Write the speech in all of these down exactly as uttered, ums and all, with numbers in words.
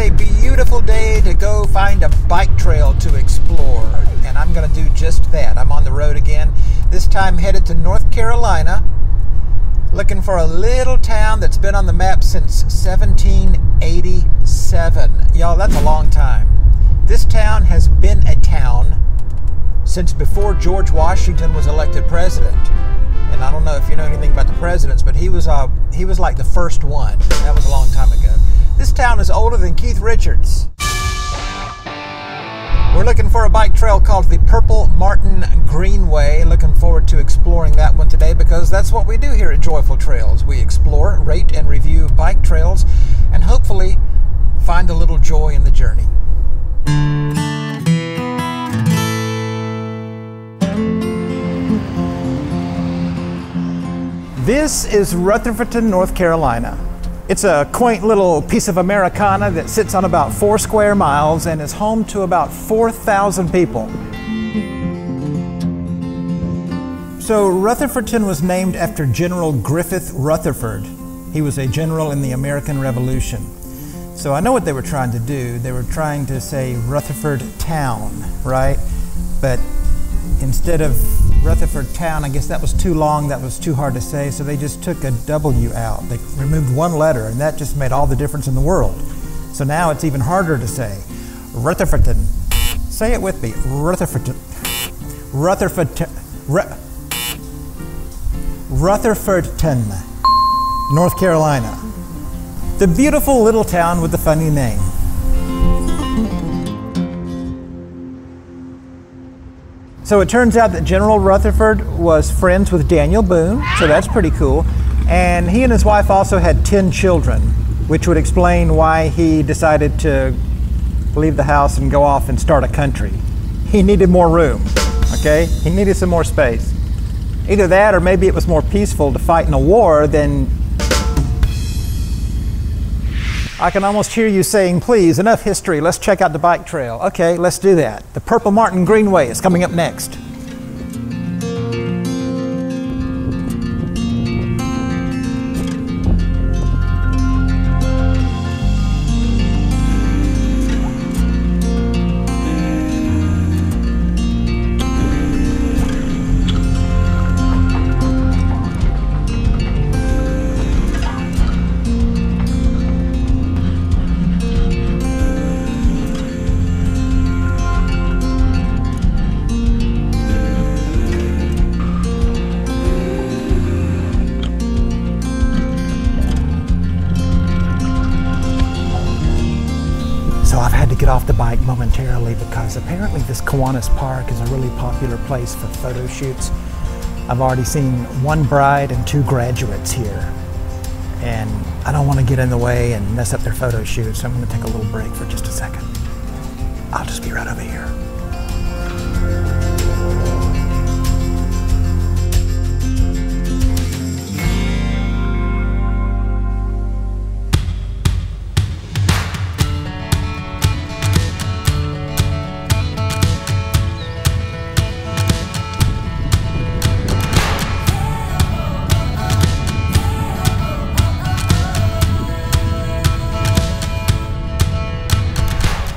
a beautiful day to go find a bike trail to explore, and I'm going to do just that. I'm on the road again, this time headed to North Carolina, looking for a little town that's been on the map since seventeen eighty-seven. Y'all, that's a long time. This town has been a town since before George Washington was elected president. And I don't know if you know anything about the presidents, but he was uh, he was like the first one. That was a long time ago. This town is older than Keith Richards. We're looking for a bike trail called the Purple Martin Greenway. Looking forward to exploring that one today, because that's what we do here at Joyful Trails. We explore, rate, and review bike trails, and hopefully find a little joy in the journey. This is Rutherfordton, North Carolina. It's a quaint little piece of Americana that sits on about four square miles and is home to about four thousand people. So Rutherfordton was named after General Griffith Rutherford. He was a general in the American Revolution. So I know what they were trying to do. They were trying to say Rutherford Town, right? But instead of Rutherford Town, I guess that was too long, that was too hard to say, so they just took a W out. They removed one letter, and that just made all the difference in the world. So now it's even harder to say. Rutherfordton. Say it with me. Rutherfordton. Rutherfordton. Rutherfordton, North Carolina. The beautiful little town with the funny name. So it turns out that General Rutherford was friends with Daniel Boone, so that's pretty cool. And he and his wife also had ten children, which would explain why he decided to leave the house and go off and start a country. He needed more room, okay? He needed some more space. Either that, or maybe it was more peaceful to fight in a war than... I can almost hear you saying, please, enough history, let's check out the bike trail. Okay, let's do that. The Purple Martin Greenway is coming up next. Off the bike momentarily, because apparently this Kiwanis Park is a really popular place for photo shoots. I've already seen one bride and two graduates here, and I don't want to get in the way and mess up their photo shoot, so I'm going to take a little break for just a second. I'll just be right over here.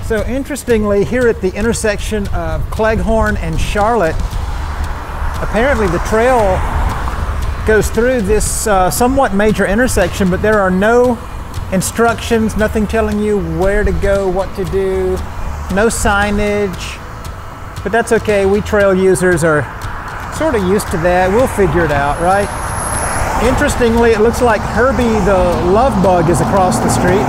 So interestingly, here at the intersection of Cleghorn and Charlotte, apparently the trail goes through this uh, somewhat major intersection, but there are no instructions, nothing telling you where to go, what to do, no signage. But that's okay, we trail users are sort of used to that. We'll figure it out, right? Interestingly, it looks like Herbie the Love Bug is across the street.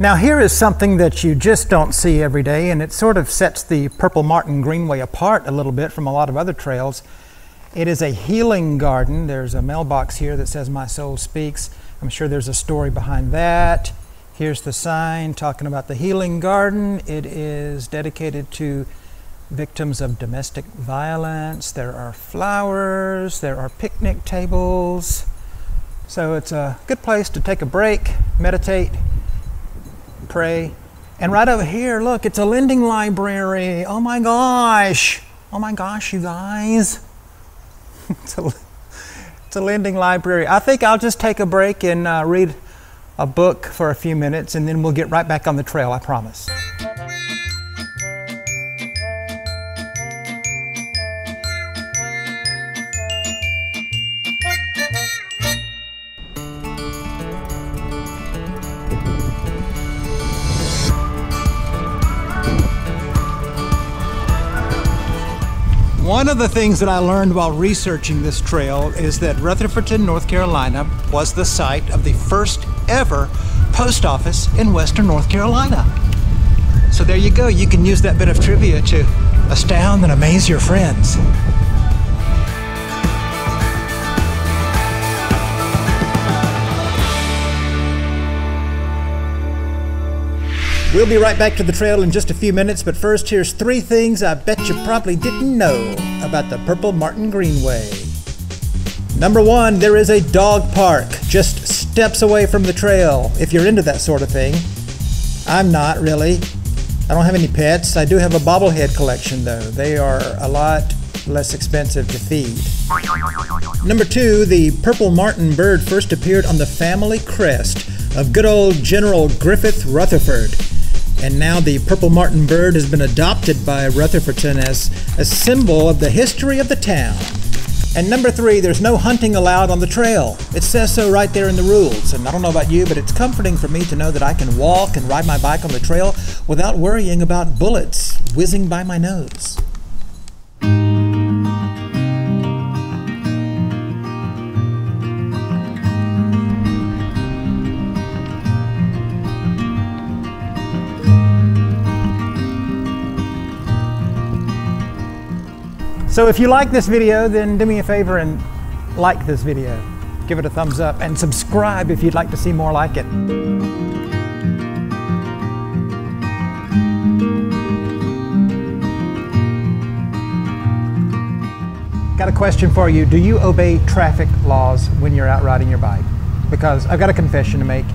Now here is something that you just don't see every day, and it sort of sets the Purple Martin Greenway apart a little bit from a lot of other trails. It is a healing garden. There's a mailbox here that says My Soul Speaks. I'm sure there's a story behind that. Here's the sign talking about the healing garden. It is dedicated to victims of domestic violence. There are flowers, there are picnic tables. So it's a good place to take a break, meditate, pray. And right over here, look, it's a lending library. Oh my gosh. Oh my gosh, you guys. It's a, it's a lending library. I think I'll just take a break and uh, read a book for a few minutes, and then we'll get right back on the trail, I promise. One of the things that I learned while researching this trail is that Rutherfordton, North Carolina was the site of the first ever post office in western North Carolina. So there you go, you can use that bit of trivia to astound and amaze your friends. We'll be right back to the trail in just a few minutes, but first here's three things I bet you probably didn't know about the Purple Martin Greenway. Number one, there is a dog park just steps away from the trail, if you're into that sort of thing. I'm not really. I don't have any pets. I do have a bobblehead collection though. They are a lot less expensive to feed. Number two, the Purple Martin bird first appeared on the family crest of good old General Griffith Rutherford. And now the Purple Martin bird has been adopted by Rutherfordton as a symbol of the history of the town. And number three, there's no hunting allowed on the trail. It says so right there in the rules. And I don't know about you, but it's comforting for me to know that I can walk and ride my bike on the trail without worrying about bullets whizzing by my nose. So if you like this video, then do me a favor and like this video. Give it a thumbs up and subscribe if you'd like to see more like it. Got a question for you. Do you obey traffic laws when you're out riding your bike? Because I've got a confession to make.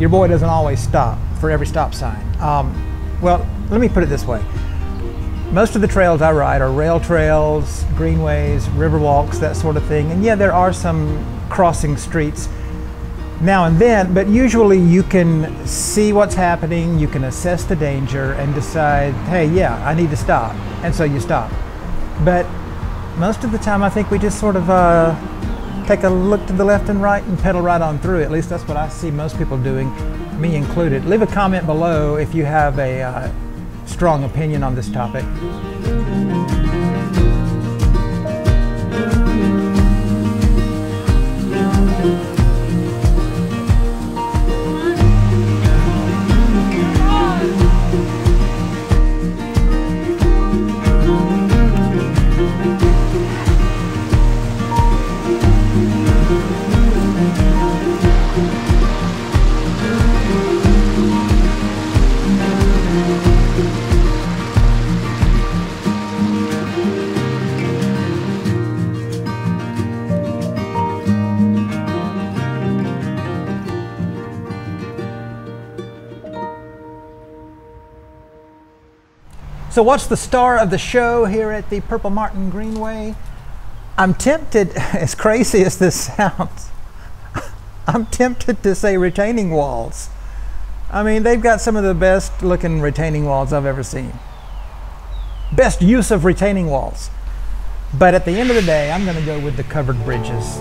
Your boy doesn't always stop for every stop sign. Um, well, let me put it this way. Most of the trails I ride are rail trails, greenways, riverwalks, that sort of thing. And yeah, there are some crossing streets now and then, but usually you can see what's happening, you can assess the danger and decide, hey, yeah, I need to stop. And so you stop. But most of the time, I think we just sort of uh, take a look to the left and right and pedal right on through. At least that's what I see most people doing, me included. Leave a comment below if you have a uh, strong opinion on this topic. So what's the star of the show here at the Purple Martin Greenway? I'm tempted, as crazy as this sounds, I'm tempted to say retaining walls. I mean, they've got some of the best looking retaining walls I've ever seen. Best use of retaining walls. But at the end of the day, I'm gonna go with the covered bridges.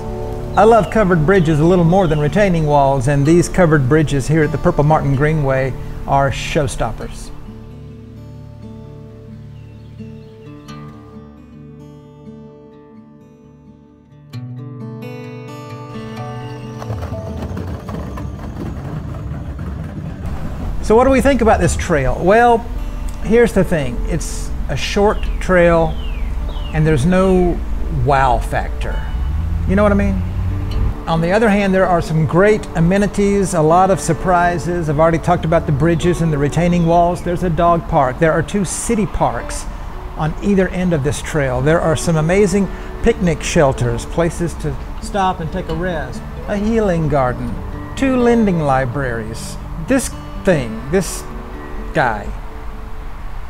I love covered bridges a little more than retaining walls, and these covered bridges here at the Purple Martin Greenway are showstoppers. So what do we think about this trail? Well, here's the thing. It's a short trail and there's no wow factor. You know what I mean? On the other hand, there are some great amenities, a lot of surprises. I've already talked about the bridges and the retaining walls. There's a dog park. There are two city parks on either end of this trail. There are some amazing picnic shelters, places to stop and take a rest, a healing garden, two lending libraries. This thing, this guy,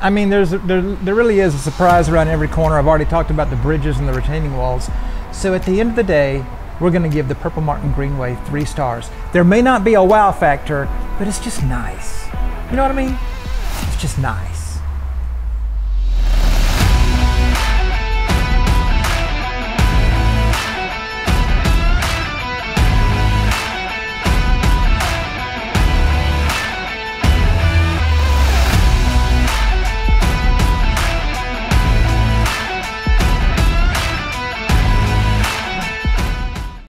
I mean, there's, there, there really is a surprise around every corner. I've already talked about the bridges and the retaining walls. So at the end of the day, we're going to give the Purple Martin Greenway three stars. There may not be a wow factor, but it's just nice. You know what I mean? It's just nice.